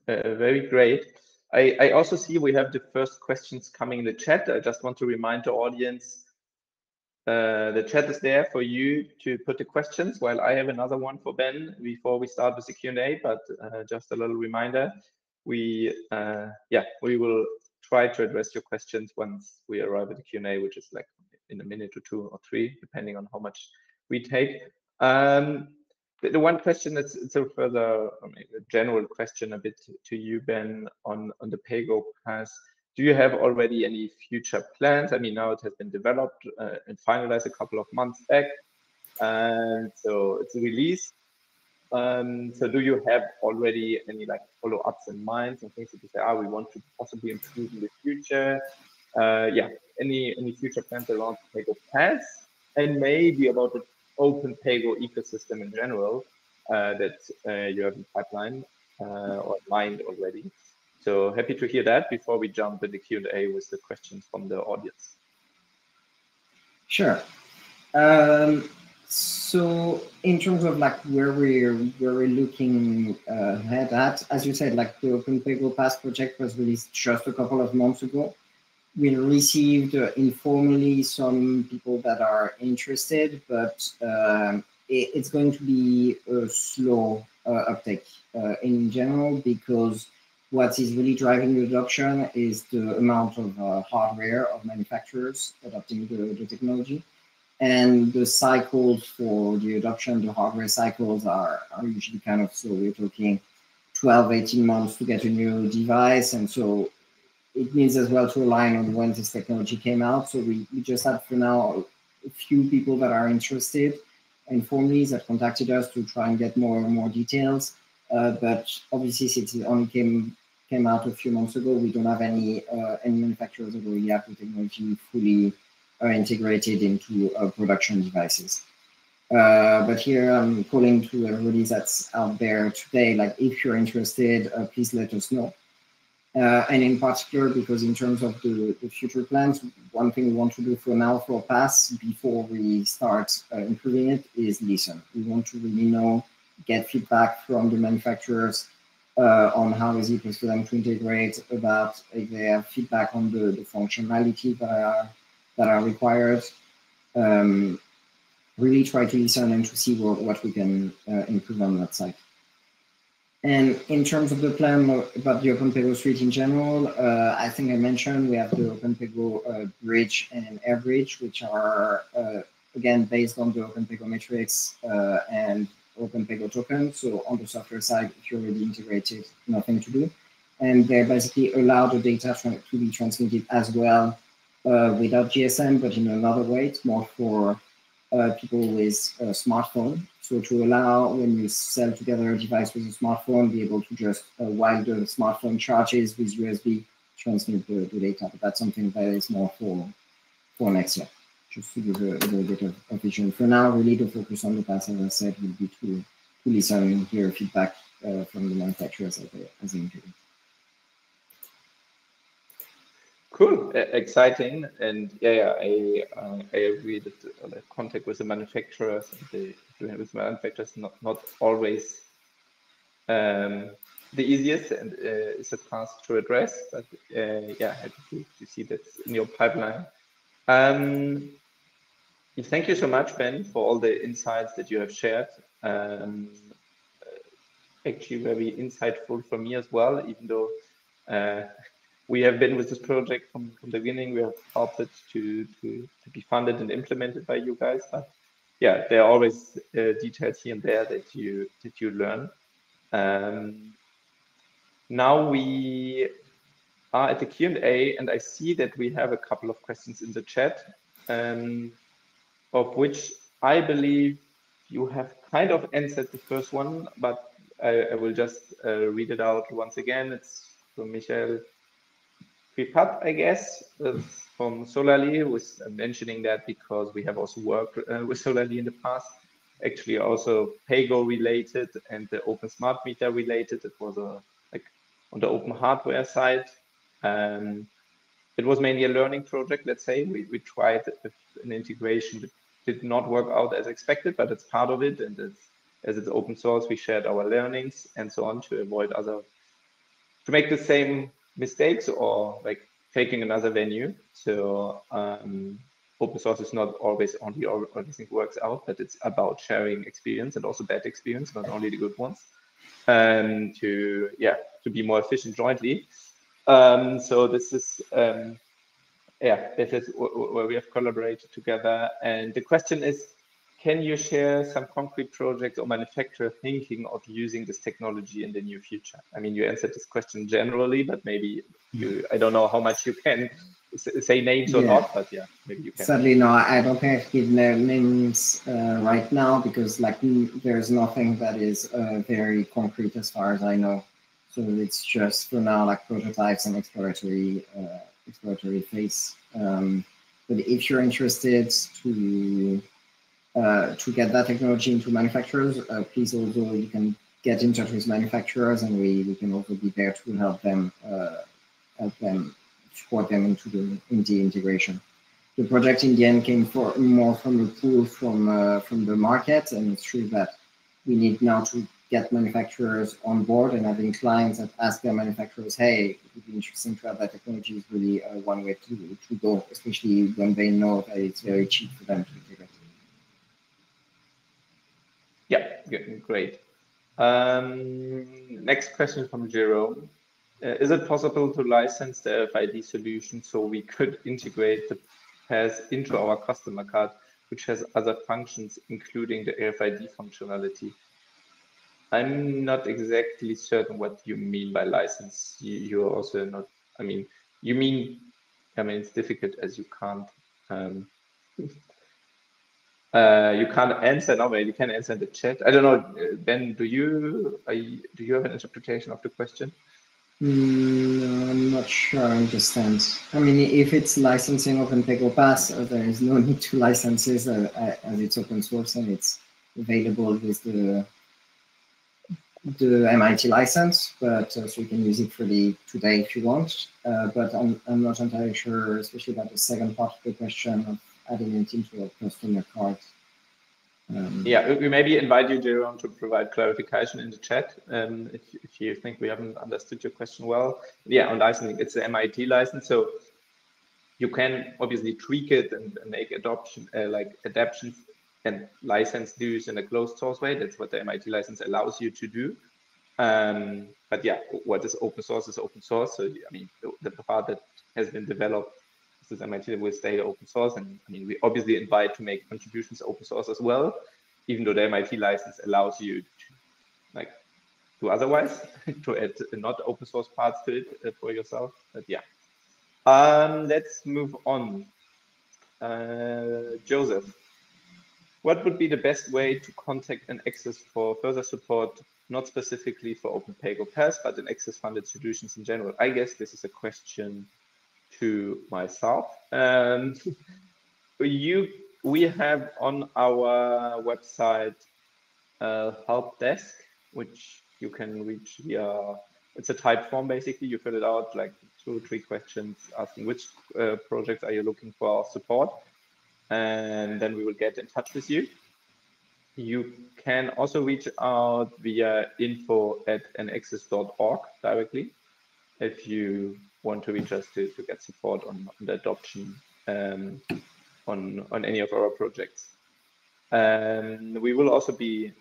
uh, very great. I, I also see we have the first questions coming in the chat. I just want to remind the audience, uh, the chat is there for you to put the questions, while I have another one for Ben before we start with the Q and A, but uh, just a little reminder, we, uh, yeah, we will try to address your questions once we arrive at the Q and A, which is like in a minute or two or three, depending on how much we take. Um, The one question that's it's a further I mean, a general question a bit to you, Ben, on, on the PAYGO Pass. Do you have already any future plans? I mean, now it has been developed uh, and finalized a couple of months back. And so it's a release. Um, so do you have already any like follow-ups in mind and things that you say, ah, we want to possibly improve in the future? Uh, yeah, any, any future plans around the PAYGO Pass? And maybe about the OpenPAYGO ecosystem in general uh, that uh, you have in pipeline uh, or mind already. So happy to hear that before we jump in the Q and A with the questions from the audience. Sure. Um, so in terms of like where we're where we're looking uh, ahead at, as you said, like the OpenPAYGO Pass project was released just a couple of months ago. We received uh, informally some people that are interested, but um, it, it's going to be a slow uh, uptake uh, in general, because what is really driving the adoption is the amount of uh, hardware of manufacturers adopting the, the technology. And the cycles for the adoption, the hardware cycles are, are usually kind of, so we're talking twelve, eighteen months to get a new device. And so it needs as well to align on when this technology came out. So we, we just have for now a few people that are interested and families that contacted us to try and get more and more details. Uh, but obviously, since it only came came out a few months ago, we don't have any uh, any manufacturers that already have the technology fully uh, integrated into uh, production devices. Uh, but here I'm calling to everybody that's out there today, like if you're interested, uh, please let us know. Uh, and in particular, because in terms of the, the future plans, one thing we want to do for now for Pass before we start uh, improving it is listen. We want to really know, get feedback from the manufacturers uh, on how easy it is for them to integrate, about if they have feedback on the, the functionality that are, that are required. Um, really try to listen and to see what, what we can uh, improve on that side. And in terms of the plan about the OpenPAYGO Suite in general, uh, I think I mentioned we have the OpenPAYGO uh, Bridge and Airbridge, which are, uh, again, based on the OpenPAYGO Metrics uh, and OpenPAYGO token. So on the software side, if you're already integrated, nothing to do. And they basically allow the data to be transmitted as well uh, without G S M, but in another way. It's more for uh, people with a smartphone. So to allow, when you sell together a device with a smartphone, be able to just, uh, while the smartphone charges with U S B, transmit the, the data. But that's something that is more for, for next year, just to give a, a little bit of a vision. For now, really the focus on the past, as I said, will be to, to listen and hear feedback uh, from the manufacturers as they, as they do. Cool, exciting, and yeah, I uh, I agree that uh, contact with the manufacturers, the with manufacturers, not not always um, the easiest, and uh, it's a task to address. But uh, yeah, happy to, to see that in your pipeline. Um, thank you so much, Ben, for all the insights that you have shared. Um, actually, very insightful for me as well, even though. Uh, We have been with this project from, from the beginning. We have helped it to, to, to be funded and implemented by you guys. But yeah, there are always uh, details here and there that you that you learn. Um, now we are at the Q and A, and I see that we have a couple of questions in the chat, um, of which I believe you have kind of answered the first one, but I, I will just uh, read it out once again. It's from Michael Kripat, I guess, uh, from Solali, was mentioning that because we have also worked uh, with Solali in the past, actually also PAYGO related and the open smart meter related. It was a, like on the open hardware side. Um, it was mainly a learning project, let's say. We, we tried an integration that did not work out as expected, but it's part of it. And it's, as it's open source, we shared our learnings and so on to avoid other, to make the same mistakes or like taking another venue. So um, open source is not always only everything works out, but it's about sharing experience and also bad experience, not only the good ones, and to, yeah, to be more efficient jointly. Um, so this is, um, yeah, this is where we have collaborated together. And the question is, can you share some concrete projects or manufacturer thinking of using this technology in the near future? I mean, you answered this question generally, but maybe you, I don't know how much you can say names or yeah. not, but yeah, maybe you can. Sadly, no, I don't think I can give names uh, right now because like there's nothing that is uh, very concrete as far as I know. So it's just for now like prototypes and exploratory uh, exploratory phase. Um, but if you're interested to uh, to get that technology into manufacturers, uh, please also you can get in touch with manufacturers, and we we can also be there to help them uh, help them. support them into the, in the integration. The project in the end came for more from the pool from uh, from the market, and it's true that we need now to get manufacturers on board, and having clients that ask their manufacturers, hey, it would be interesting to have that technology is really uh, one way to, to go, especially when they know that it's very cheap for them to integrate. Yeah, good, great. Um, next question from Jerome. Uh, is it possible to license the R F I D solution so we could integrate the pass into our customer card, which has other functions, including the R F I D functionality? I'm not exactly certain what you mean by license. You, you're also not, I mean, you mean, I mean, it's difficult as you can't, um, uh, you can't answer now, but you can answer in the chat. I don't know, Ben, do you, are you, do you have an interpretation of the question? No, I'm not sure I understand. I mean, if it's licensing OpenPAYGO Pass, there is no need to license it as it's open source and it's available with the the M I T license. But uh, so you can use it freely today if you want. Uh, but I'm I'm not entirely sure, especially about the second part of the question of adding it into a customer card. Um, yeah, we maybe invite you, Jerome, to provide clarification in the chat um, if, if you think we haven't understood your question well. Yeah, on licensing, it's the M I T license, so you can obviously tweak it and, and make adoption, uh, like adaptions and license dues in a closed source way. That's what the M I T license allows you to do. Um, but yeah, what is open source is open source. So I mean, the, the part that has been developed. This M I T will stay open source, and I mean we obviously invite to make contributions open source as well, even though the M I T license allows you to like do otherwise to add not open source parts to it uh, for yourself. But yeah, um, let's move on. Uh, Joseph, what would be the best way to contact EnAccess for further support? Not specifically for OpenPAYGO Pass, but EnAccess funded solutions in general. I guess this is a question to myself. Um, you, we have on our website uh, help desk, which you can reach via. It's a type form basically. You fill it out like two or three questions, asking which uh, projects are you looking for support, and then we will get in touch with you. You can also reach out via info at enaccess dot org directly if you want to reach us to, to get support on, on the adoption um, on, on any of our projects. Um, we will also be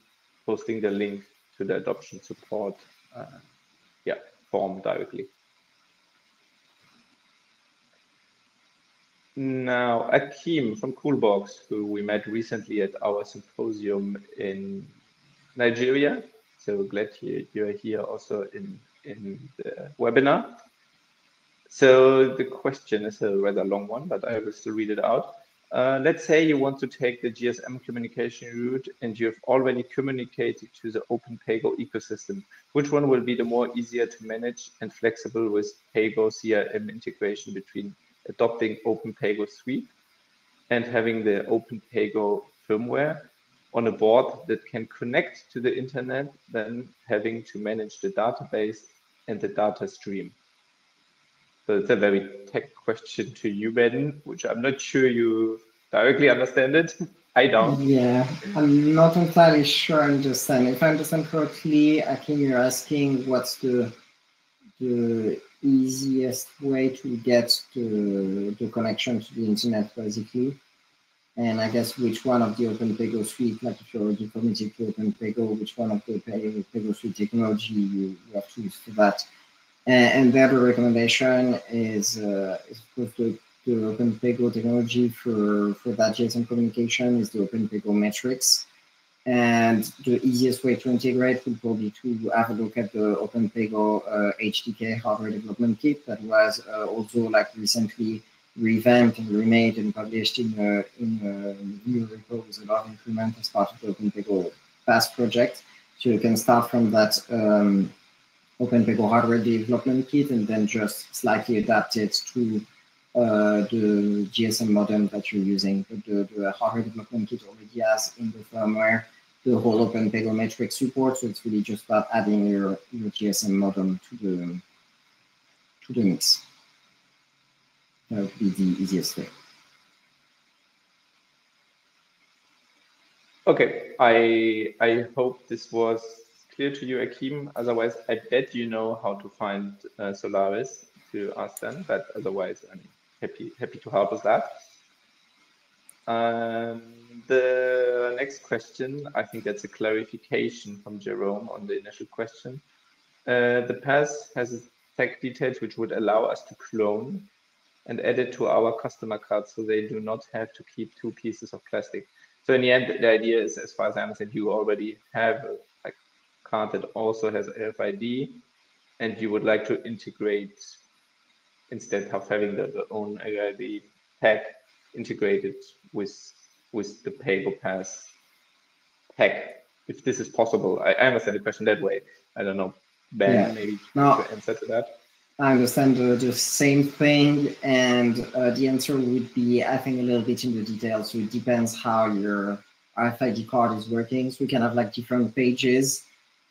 posting the link to the adoption support uh, yeah, form directly. Now, Akeem from Coolbox, who we met recently at our symposium in Nigeria. So glad you, you're here also in, in the webinar. So the question is a rather long one, but I will still read it out. Uh, let's say you want to take the G S M communication route and you have already communicated to the OpenPAYGO ecosystem. Which one will be the more easier to manage and flexible with PAYGO C R M integration between adopting OpenPAYGO Suite and having the OpenPAYGO firmware on a board that can connect to the internet than having to manage the database and the data stream? So it's a very tech question to you, Ben, which I'm not sure you directly understand it. I don't. Yeah, I'm not entirely sure I understand. If I understand correctly, I think you're asking what's the the easiest way to get the, the connection to the internet, basically. And I guess which one of the OpenPAYGO suite, like if you're already committed to OpenPAYGO, which one of the PayGo suite technology you, you have to use for that. And, and the other recommendation is, uh, is of course the, the OpenPAYGO technology for, for that J S M communication is the OpenPAYGO Metrics. And the easiest way to integrate would probably to have a look at the OpenPAYGO uh, H D K hardware development kit that was uh, also like recently revamped and remade and published in a, in a new repo with a lot of improvement as part of the OpenPAYGO Pass project. So you can start from that um, OpenPAYGO hardware development kit and then just slightly adapt it to uh, the G S M modem that you're using. But the, the hardware development kit already has in the firmware the whole OpenPAYGO metric support. So it's really just about adding your, your G S M modem to the, to the mix. That would be the easiest way. Okay, I I hope this was clear to you, Akeem. Otherwise, I bet you know how to find uh, Solaris to ask them. But otherwise, I'm happy happy to help with that. Um, the next question, I think that's a clarification from Jerome on the initial question. Uh, the pass has tech details which would allow us to clone and add it to our customer cards so they do not have to keep two pieces of plastic. So in the end, the idea is, as far as I understand, you already have a, a card that also has R F I D, and you would like to integrate, instead of having the, the own R F I D tag, integrated with with the PAYGO Pass tag, if this is possible. I, I understand the question that way. I don't know, Ben, yeah. maybe no. to answer to that. I understand uh, the same thing, and uh, the answer would be, I think, a little bit in the details. So it depends how your R F I D card is working. So you can have like different pages.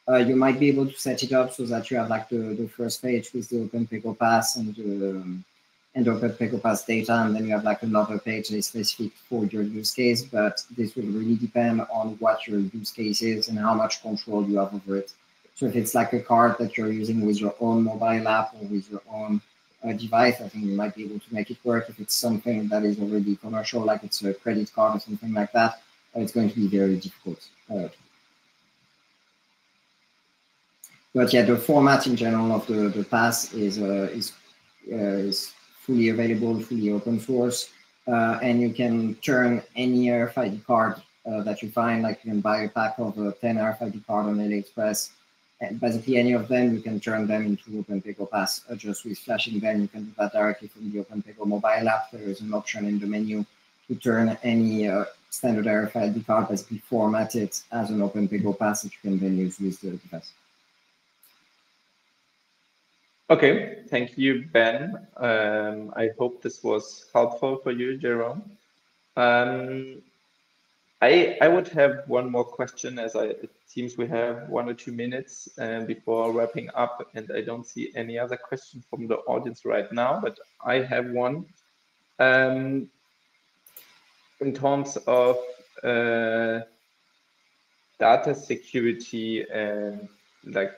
Uh, you might be able to set it up so that you have like the, the first page with the OpenPAYGO Pass and the um, and OpenPAYGO Pass data, and then you have like another page that is specific for your use case. But this will really depend on what your use case is and how much control you have over it. So if it's like a card that you're using with your own mobile app or with your own uh, device, I think you might be able to make it work. If it's something that is already commercial, like it's a credit card or something like that, it's going to be very difficult. Uh, but yeah, the format in general of the, the pass is, uh, is, uh, is fully available, fully open source, uh, and you can turn any R F I D card uh, that you find, like you can buy a pack of uh, ten R F I D cards on AliExpress. And basically, any of them, you can turn them into OpenPAYGO Pass. Uh, just with flashing them, you can do that directly from the OpenPAYGO mobile app. There is an option in the menu to turn any uh, standard R F I D card basically formatted as an OpenPAYGO Pass that you can then use with the device. Okay, thank you, Ben. Um, I hope this was helpful for you, Jerome. Um, I, I would have one more question, as I, it seems we have one or two minutes um, before wrapping up, and I don't see any other question from the audience right now, but I have one. Um, in terms of uh, data security and like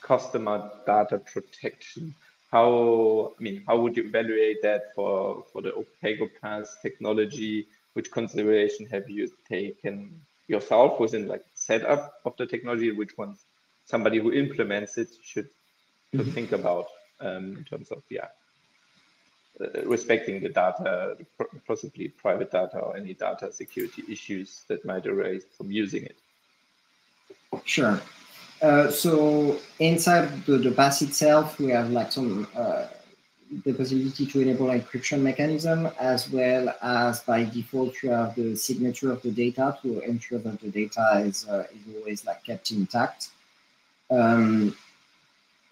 customer data protection, how, I mean, how would you evaluate that for, for the OpenPAYGO Pass technology? Which consideration have you taken yourself within like setup of the technology? Which ones somebody who implements it should, should mm-hmm. think about um, in terms of yeah uh, respecting the data, possibly private data or any data security issues that might arise from using it? Sure. Uh, so inside the, the pass itself, we have like some. Uh, the possibility to enable encryption mechanism, as well as by default you have the signature of the data to ensure that the data is, uh, is always like kept intact. Um,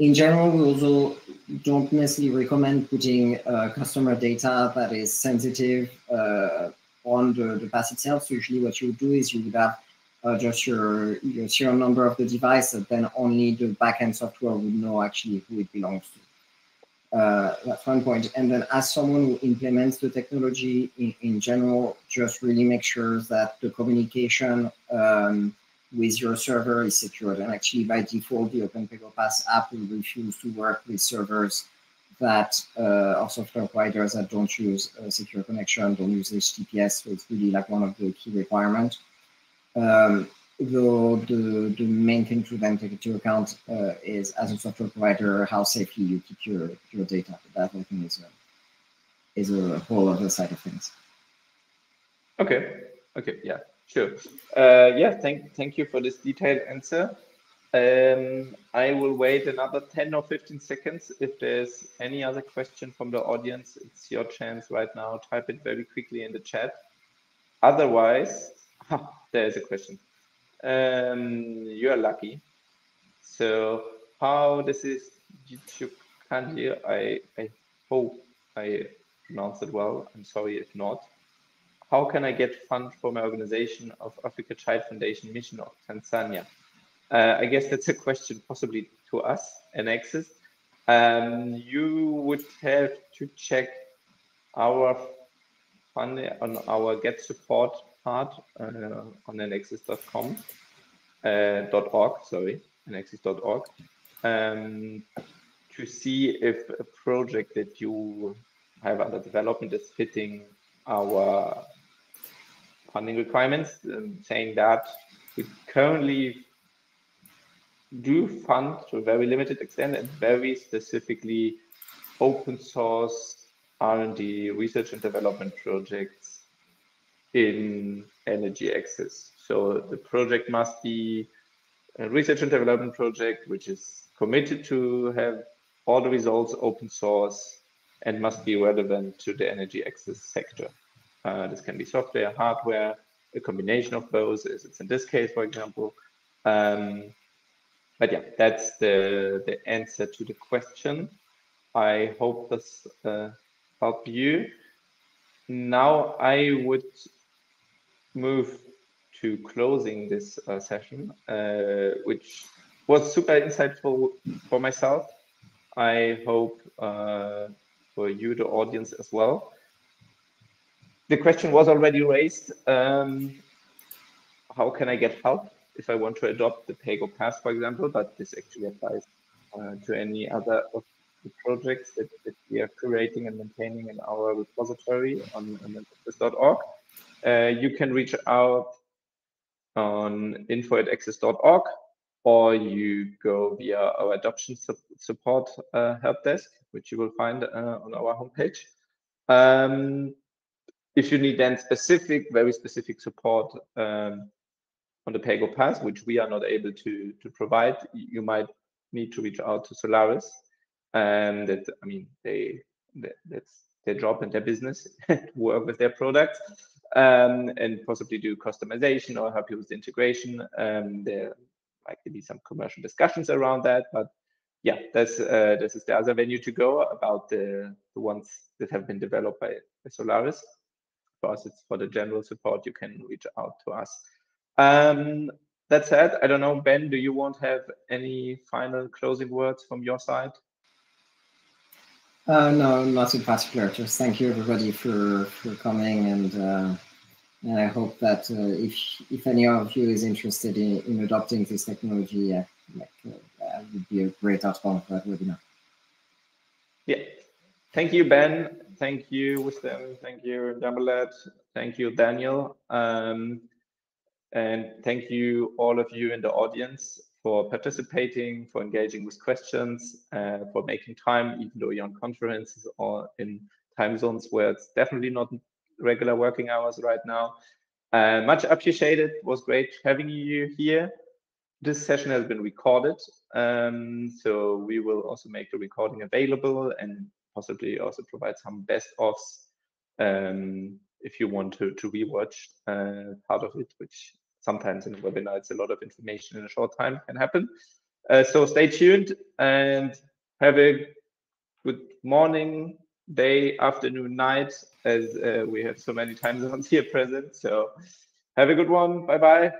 in general, we also don't necessarily recommend putting uh, customer data that is sensitive uh, on the, the pass itself. So usually what you would do is you would have uh, just your, your serial number of the device, and then only the backend software would know actually who it belongs to. Uh, that's one point. And then as someone who implements the technology in, in general, just really make sure that the communication um, with your server is secured. And actually, by default, the OpenPAYGO Pass app will refuse to work with servers that uh, or software providers that don't use a secure connection, don't use H T T P S. So it's really like one of the key requirements. Um, Though the, the main thing to then take into account uh, is, as a software provider, how safely you keep your, your data. But that, I think, is a, is a whole other side of things. Okay. Okay. Yeah. Sure. Uh, yeah. Thank Thank you for this detailed answer. Um, I will wait another ten or fifteen seconds. If there's any other question from the audience, it's your chance right now. Type it very quickly in the chat. Otherwise, oh, there is a question. Um you're lucky. So how this is YouTube country, I I hope I pronounced it well. I'm sorry if not. How can I get funds for my organization of Africa Child Foundation Mission of Tanzania? Uh, I guess that's a question possibly to us and Access. Um you would have to check our fund on our get support part uh, on enaccess dot com uh, .org, sorry, enaccess dot org, um, to see if a project that you have under development is fitting our funding requirements. Um, saying that we currently do fund to a very limited extent and very specifically open source R and D, research and development projects in energy access. So the project must be a research and development project which is committed to have all the results open source and must be relevant to the energy access sector. Uh, this can be software, hardware, a combination of both, as it's in this case, for example. Um, but yeah, that's the, the answer to the question. I hope this uh, helped you. Now I would move to closing this uh, session, uh, which was super insightful for myself. I hope uh, for you, the audience, as well. The question was already raised. Um, how can I get help if I want to adopt the PAYGO Pass, for example? But this actually applies uh, to any other of the projects that, that we are curating and maintaining in our repository on, on access dot org. Uh, you can reach out on info at access dot org, or you go via our adoption su support uh, help desk, which you will find uh, on our homepage. Um, if you need then specific, very specific support um, on the PAYGO Pass, which we are not able to, to provide, you might need to reach out to Solaris. Um, that I mean, they, they that's their job and their business, work with their products. Um, and possibly do customization or help you with the integration. Um, there might be some commercial discussions around that, but yeah, that's uh, this is the other venue to go about the, the ones that have been developed by Solaris. For us, it's for the general support. You can reach out to us. Um, that said, I don't know, Ben, do you want to have any final closing words from your side? Uh, no, not in particular. Just thank you, everybody, for, for coming, and, uh, and I hope that uh, if if any of you is interested in, in adopting this technology, uh, like, uh, that would be a great outcome for that webinar. Yeah. Thank you, Ben. Thank you, Wisdom. Thank you, Damelet. Thank you, Daniel. Um, and thank you, all of you in the audience, for participating, for engaging with questions, uh, for making time, even though you're on conferences or in time zones where it's definitely not regular working hours right now. Uh, much appreciated. It was great having you here. This session has been recorded, um, so we will also make the recording available and possibly also provide some best-ofs um, if you want to, to rewatch uh, part of it, which sometimes in a webinar, it's a lot of information in a short time can happen. Uh, so stay tuned and have a good morning, day, afternoon, night, as uh, we have so many time zones here present. So have a good one. Bye-bye.